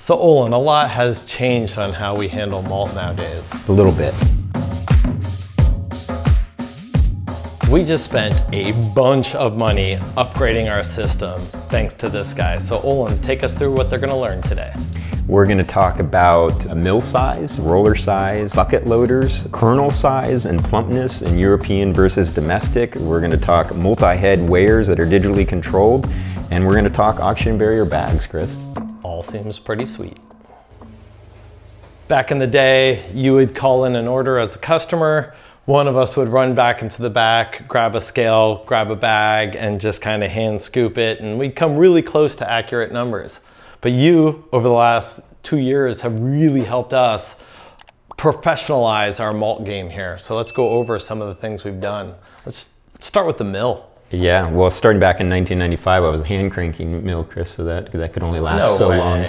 So Olin, a lot has changed on how we handle malt nowadays. A little bit. We just spent a bunch of money upgrading our system thanks to this guy. So Olin, take us through what they're gonna learn today. We're gonna talk about mill size, roller size, bucket loaders, kernel size and plumpness in European versus domestic. We're gonna talk multi-head weighers that are digitally controlled. And we're gonna talk oxygen barrier bags, Chris. All seems pretty sweet. Back in the day, you would call in an order as a customer. One of us would run back into the back, grab a scale, grab a bag, and just kind of hand scoop it. And we'd come really close to accurate numbers. But you, over the last 2 years, have really helped us professionalize our malt game here. So let's go over some of the things we've done. Let's start with the mill. Yeah, well, starting back in 1995, I was hand cranking mill, Chris, so that could only last so long.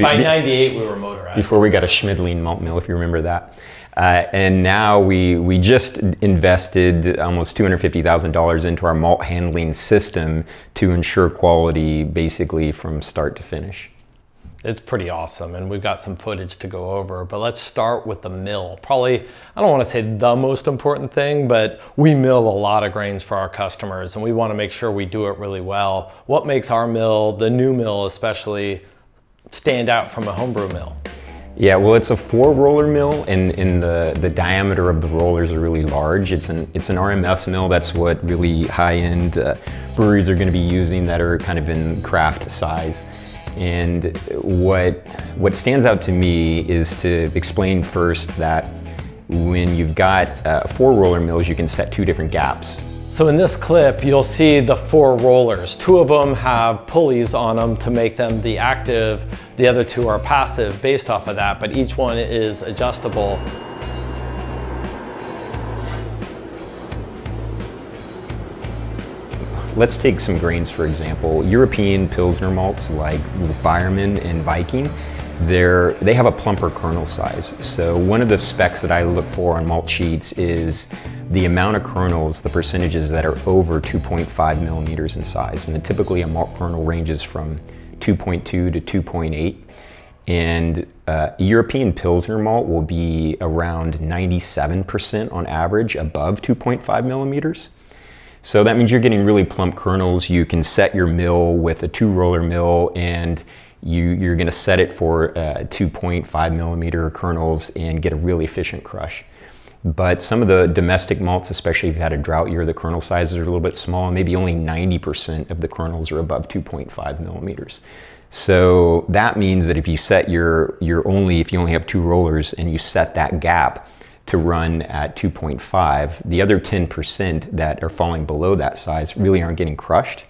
By 98, we were motorized. Before we got a Schmidlin malt mill, if you remember that. And now we just invested almost $250,000 into our malt handling system to ensure quality basically from start to finish. It's pretty awesome, and we've got some footage to go over, but let's start with the mill. Probably, I don't want to say the most important thing, but we mill a lot of grains for our customers, and we want to make sure we do it really well. What makes our mill, the new mill especially, stand out from a homebrew mill? Yeah, well, it's a 4-roller mill, and the diameter of the rollers are really large. It's an RMS mill. That's what really high-end breweries are going to be using that are kind of in craft size. And what stands out to me is to explain first that when you've got 4-roller mills, you can set 2 different gaps. So in this clip, you'll see the 4 rollers. 2 of them have pulleys on them to make them the active. The other 2 are passive based off of that, but each one is adjustable. Let's take some grains, for example. European Pilsner malts like Bairmann and Viking, they have a plumper kernel size. So one of the specs that I look for on malt sheets is the amount of kernels, the percentages that are over 2.5 millimeters in size. And then typically a malt kernel ranges from 2.2 to 2.8. And European Pilsner malt will be around 97% on average above 2.5 millimeters. So that means you're getting really plump kernels. You can set your mill with a 2-roller mill, and you're gonna set it for 2.5 millimeter kernels and get a really efficient crush. But some of the domestic malts, especially if you've had a drought year, the kernel sizes are a little bit small. Maybe only 90% of the kernels are above 2.5 millimeters. So that means that if you set if you only have 2 rollers and you set that gap to run at 2.5, the other 10% that are falling below that size really aren't getting crushed.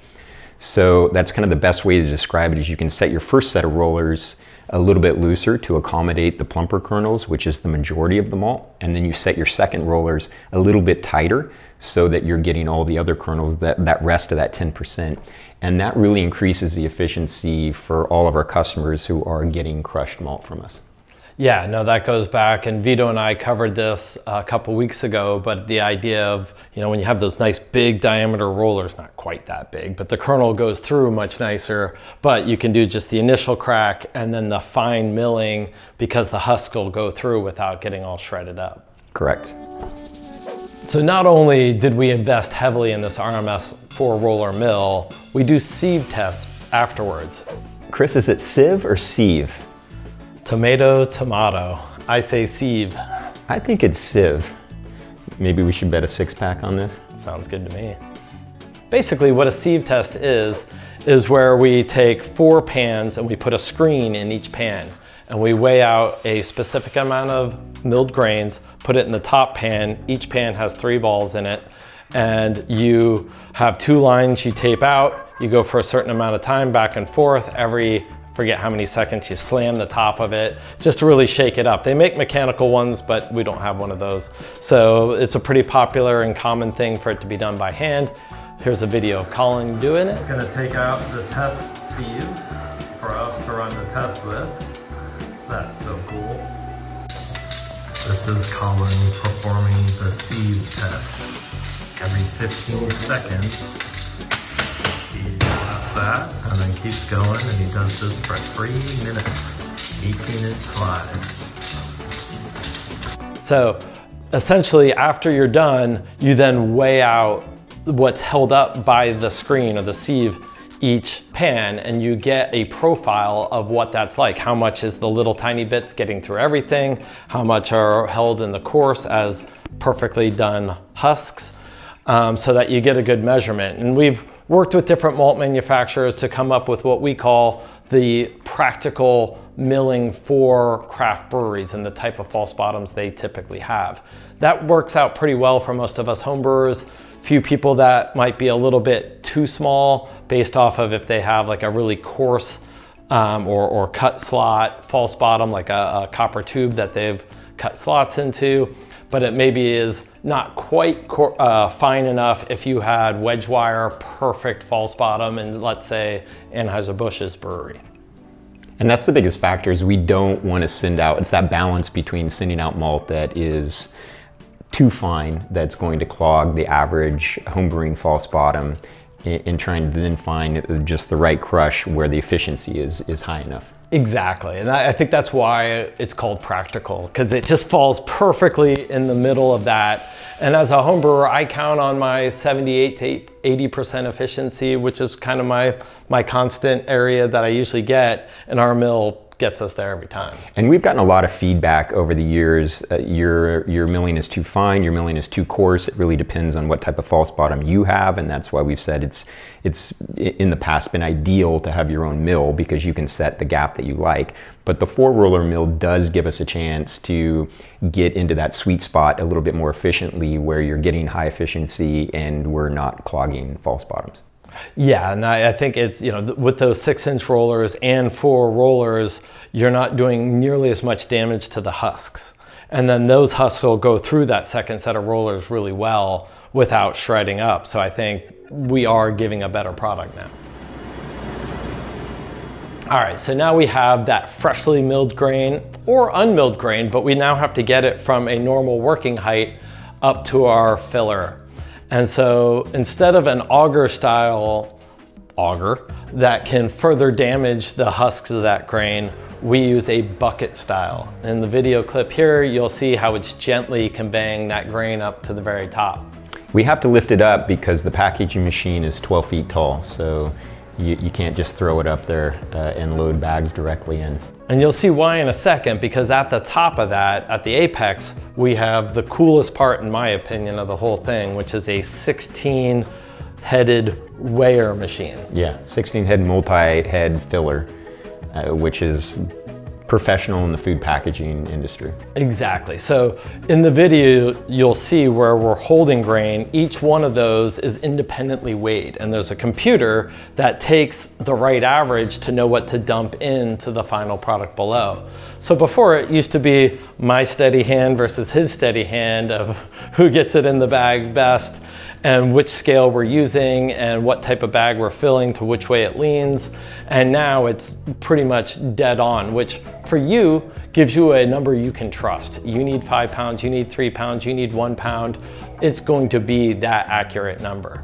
So that's kind of the best way to describe it, is you can set your first set of rollers a little bit looser to accommodate the plumper kernels, which is the majority of the malt, and then you set your second rollers a little bit tighter so that you're getting all the other kernels, that rest of that 10%. And that really increases the efficiency for all of our customers who are getting crushed malt from us. Yeah, no, that goes back, and Vito and I covered this a couple weeks ago, but the idea of, you know, when you have those nice big diameter rollers, not quite that big, but the kernel goes through much nicer, but you can do just the initial crack and then the fine milling because the husk will go through without getting all shredded up. Correct. So not only did we invest heavily in this RMS 4-roller mill, we do sieve tests afterwards. Chris, is it sieve or sieve? Tomato, tomato. I say sieve. I think it's sieve. Maybe we should bet a 6-pack on this. Sounds good to me. Basically what a sieve test is where we take 4 pans and we put a screen in each pan, and we weigh out a specific amount of milled grains, put it in the top pan. Each pan has 3 balls in it, and you have 2 lines you tape out. You go for a certain amount of time back and forth. Every forget how many seconds you slam the top of it, just to really shake it up. They make mechanical ones, but we don't have one of those. So it's a pretty popular and common thing for it to be done by hand. Here's a video of Colin doing it. It's gonna take out the test sieve for us to run the test with. That's so cool. This is Colin performing the sieve test. Every 15 seconds, he laps that and then keeps going, and he does this for 3 minutes, eking and sliding. So essentially after you're done, you then weigh out what's held up by the screen or the sieve each pan, and you get a profile of what that's like. How much is the little tiny bits getting through everything? How much are held in the coarse as perfectly done husks? So that you get a good measurement. And we've worked with different malt manufacturers to come up with what we call the practical milling for craft breweries and the type of false bottoms they typically have. That works out pretty well for most of us homebrewers. Few people that might be a little bit too small based off of if they have like a really coarse or cut slot false bottom, like a copper tube that they've cut slots into, but it maybe is not quite fine enough if you had wedge wire, perfect false bottom in, let's say, Anheuser-Busch's brewery. And that's the biggest factor, is we don't want to send out, it's that balance between sending out malt that is too fine, that's going to clog the average homebrewing false bottom, and trying to then find just the right crush where the efficiency is high enough. Exactly, and I think that's why it's called practical, because it just falls perfectly in the middle of that. And as a homebrewer, I count on my 78 to 80% efficiency, which is kind of my constant area that I usually get, and our mill gets us there every time. And we've gotten a lot of feedback over the years. Your milling is too fine, your milling is too coarse. It really depends on what type of false bottom you have, and that's why we've said it's in the past been ideal to have your own mill, because you can set the gap that you like. But the 4-roller mill does give us a chance to get into that sweet spot a little bit more efficiently, where you're getting high efficiency and we're not clogging false bottoms. Yeah, and I think it's, you know, with those 6-inch rollers and 4 rollers, you're not doing nearly as much damage to the husks. And then those husks will go through that second set of rollers really well without shredding up. So I think we are giving a better product now. All right, so now we have that freshly milled grain or unmilled grain, but we now have to get it from a normal working height up to our filler. And so instead of an auger style auger that can further damage the husks of that grain, we use a bucket style. In the video clip here, you'll see how it's gently conveying that grain up to the very top. We have to lift it up because the packaging machine is 12 feet tall. So you can't just throw it up there and load bags directly in. And you'll see why in a second, because at the top of that, at the apex, we have the coolest part, in my opinion, of the whole thing, which is a 16-headed weigher machine. Yeah, 16-head multi-head filler, which is professional in the food packaging industry. Exactly. So in the video, you'll see where we're holding grain. Each one of those is independently weighed, and there's a computer that takes the right average to know what to dump into the final product below. So before, it used to be my steady hand versus his steady hand of who gets it in the bag best, and which scale we're using and what type of bag we're filling to which way it leans. And now it's pretty much dead on, which for you gives you a number you can trust. You need 5 pounds, you need 3 pounds, you need 1 pound. It's going to be that accurate number.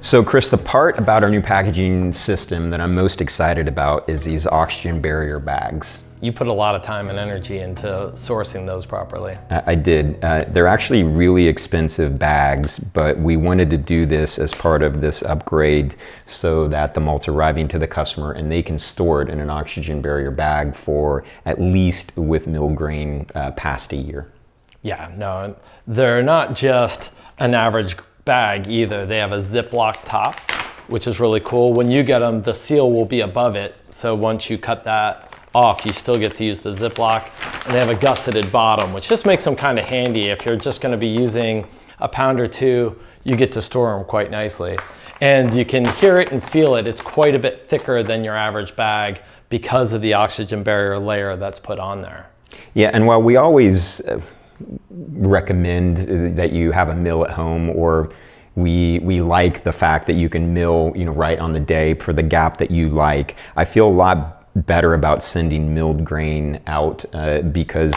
So Chris, the part about our new packaging system that I'm most excited about is these oxygen barrier bags. You put a lot of time and energy into sourcing those properly. I did. They're actually really expensive bags, but we wanted to do this as part of this upgrade so that the malt's arriving to the customer and they can store it in an oxygen barrier bag for at least, with mill grain, past a year. Yeah, no, they're not just an average bag either. They have a Ziploc top, which is really cool. When you get them, the seal will be above it. So once you cut that off, you still get to use the Ziploc, and they have a gusseted bottom, which just makes them kind of handy. If you're just going to be using a pound or two, you get to store them quite nicely. And you can hear it and feel it. It's quite a bit thicker than your average bag because of the oxygen barrier layer that's put on there. Yeah, and while we always recommend that you have a mill at home, or we like the fact that you can mill, you know, right on the day for the gap that you like, I feel a lot better about sending milled grain out because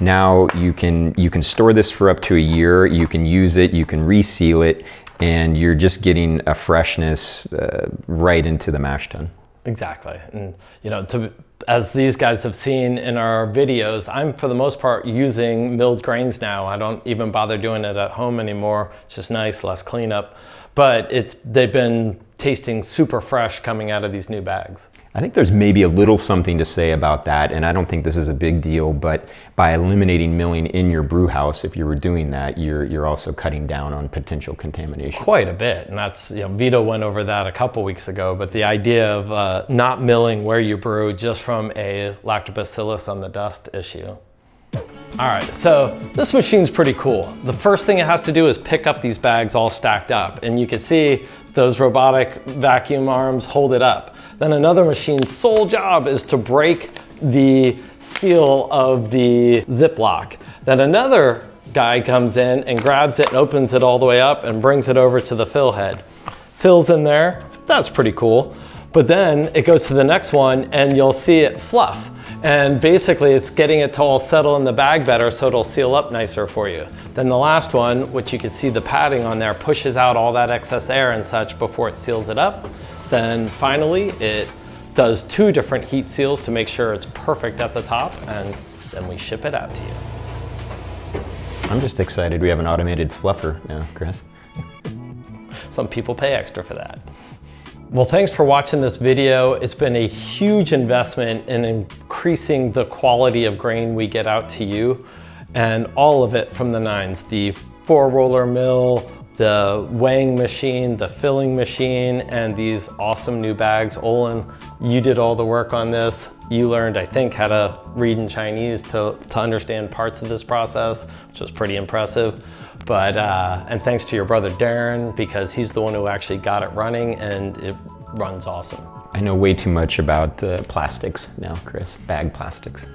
now you can store this for up to a year. You can use it, you can reseal it, and you're just getting a freshness right into the mash tun. Exactly. And you know, as these guys have seen in our videos, I'm for the most part using milled grains now. I don't even bother doing it at home anymore. It's just nice, less cleanup. But they've been tasting super fresh coming out of these new bags. I think there's maybe a little something to say about that, and I don't think this is a big deal, but by eliminating milling in your brew house, if you were doing that, you're also cutting down on potential contamination. Quite a bit, and that's, you know, Vito went over that a couple weeks ago, but the idea of not milling where you brew just from a lactobacillus on the dust issue. All right, so this machine's pretty cool. The first thing it has to do is pick up these bags all stacked up, and you can see those robotic vacuum arms hold it up. Then another machine's sole job is to break the seal of the Ziploc. Then another guy comes in and grabs it and opens it all the way up and brings it over to the fill head. Fills in there, that's pretty cool. But then it goes to the next one and you'll see it fluff. And basically it's getting it to all settle in the bag better so it'll seal up nicer for you. Then the last one, which you can see the padding on there, pushes out all that excess air and such before it seals it up. Then finally, it does 2 different heat seals to make sure it's perfect at the top, and then we ship it out to you. I'm just excited we have an automated fluffer now, Chris. Some people pay extra for that. Well, thanks for watching this video. It's been a huge investment in increasing the quality of grain we get out to you, and all of it from the nines, the 4-roller mill, the weighing machine, the filling machine, and these awesome new bags. Olin, you did all the work on this. You learned, I think, how to read in Chinese to understand parts of this process, which was pretty impressive. But, and thanks to your brother, Darren, because he's the one who actually got it running, and it runs awesome. I know way too much about plastics now, Chris, bag plastics.